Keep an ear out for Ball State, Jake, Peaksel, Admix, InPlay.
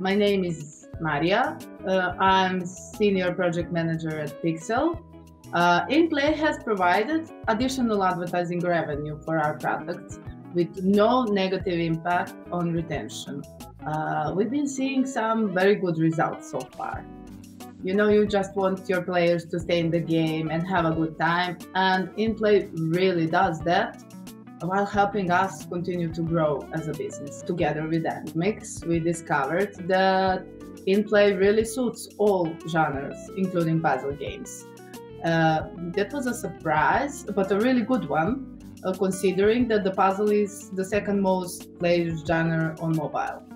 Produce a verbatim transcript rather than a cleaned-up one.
my name is Maria. Uh, I'm Senior Project Manager at Peaksel. Uh, InPlay has provided additional advertising revenue for our products with no negative impact on retention. Uh, we've been seeing some very good results so far. You know, you just want your players to stay in the game and have a good time, and InPlay really does that, while helping us continue to grow as a business. Together with Admix, we discovered that InPlay really suits all genres, including puzzle games. Uh, that was a surprise, but a really good one, uh, considering that the puzzle is the second most played genre on mobile.